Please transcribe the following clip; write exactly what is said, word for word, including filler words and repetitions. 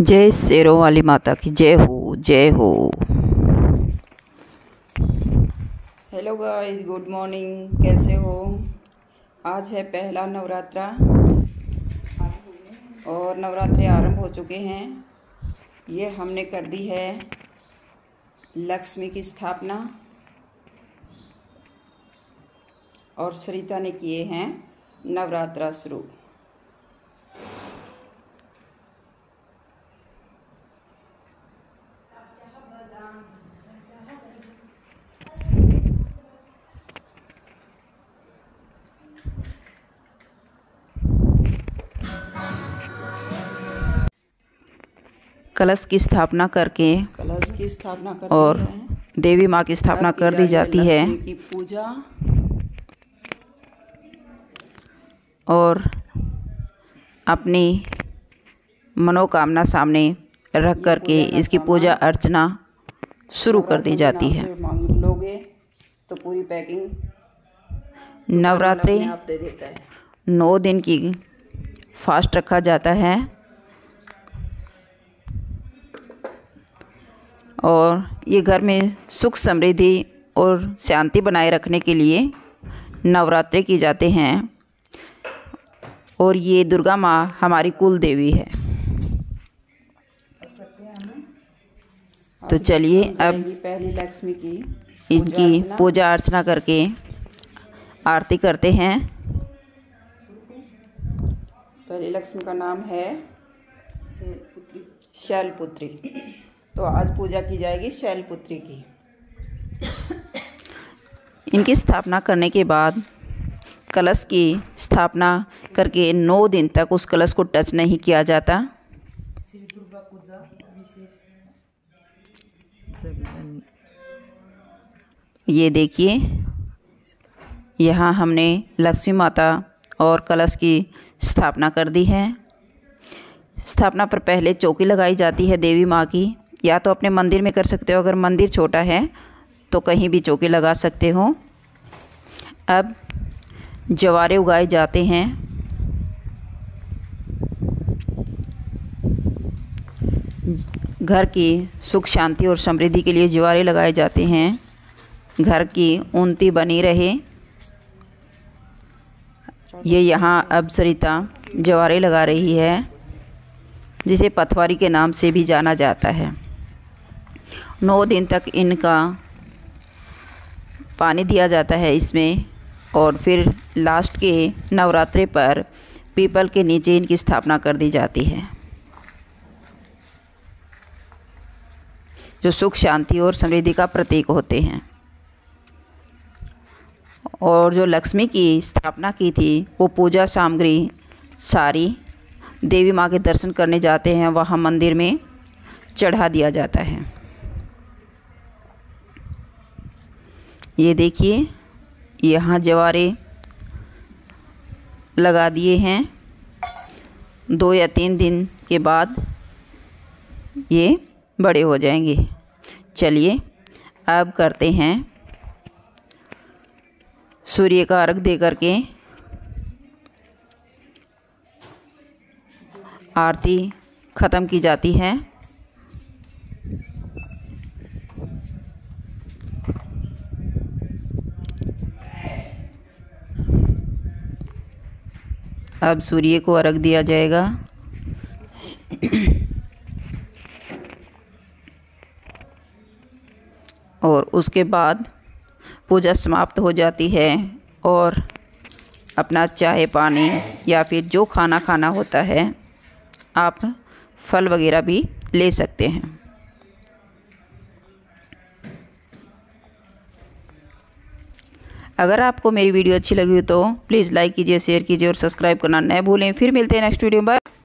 जय शेरों वाली माता की जय हो, जय हो। हेलो गाइस, गुड मॉर्निंग, कैसे हो? आज है पहला नवरात्रा और नवरात्रे आरंभ हो चुके हैं। ये हमने कर दी है लक्ष्मी की स्थापना और सरिता ने किए हैं नवरात्रा शुरू। कलश की स्थापना करके कलश की स्थापना करते और देवी माँ की स्थापना कर दी जाती है की पूजा। और अपनी मनोकामना सामने रख कर के इसकी पूजा अर्चना शुरू कर दी जाती है। लोगे तो पूरी पैकिंग। नवरात्रि नौ दिन की फास्ट रखा जाता है और ये घर में सुख समृद्धि और शांति बनाए रखने के लिए नवरात्रे किए जाते हैं। और ये दुर्गा माँ हमारी कुल देवी है। तो चलिए अब पहली लक्ष्मी की इनकी पूजा अर्चना करके आरती करते हैं। पहली लक्ष्मी का नाम है शैलपुत्री, तो आज पूजा की जाएगी शैलपुत्री की। इनकी स्थापना करने के बाद कलश की स्थापना करके नौ दिन तक उस कलश को टच नहीं किया जाता। ये देखिए, यहाँ हमने लक्ष्मी माता और कलश की स्थापना कर दी है। स्थापना पर पहले चौकी लगाई जाती है देवी माँ की। या तो अपने मंदिर में कर सकते हो, अगर मंदिर छोटा है तो कहीं भी चौकी लगा सकते हो। अब ज्वारे उगाए जाते हैं। घर की सुख शांति और समृद्धि के लिए ज्वारे लगाए जाते हैं, घर की उन्नति बनी रहे। ये यहाँ अब सरिता ज्वारे लगा रही है, जिसे पथवारी के नाम से भी जाना जाता है। नौ दिन तक इनका पानी दिया जाता है इसमें, और फिर लास्ट के नवरात्रे पर पीपल के नीचे इनकी स्थापना कर दी जाती है, जो सुख शांति और समृद्धि का प्रतीक होते हैं। और जो लक्ष्मी की स्थापना की थी वो पूजा सामग्री सारी देवी माँ के दर्शन करने जाते हैं, वहाँ मंदिर में चढ़ा दिया जाता है। ये देखिए, यहाँ ज्वारे लगा दिए हैं। दो या तीन दिन के बाद ये बड़े हो जाएंगे। चलिए अब करते हैं सूर्य का अर्घ दे करके आरती ख़त्म की जाती है। अब सूर्य को अर्घ दिया जाएगा। और उसके बाद पूजा समाप्त हो जाती है और अपना चाय पानी या फिर जो खाना खाना होता है, आप फल वगैरह भी ले सकते हैं। अगर आपको मेरी वीडियो अच्छी लगी हो तो प्लीज़ लाइक कीजिए, शेयर कीजिए और सब्सक्राइब करना न भूलें। फिर मिलते हैं नेक्स्ट वीडियो में। बाय।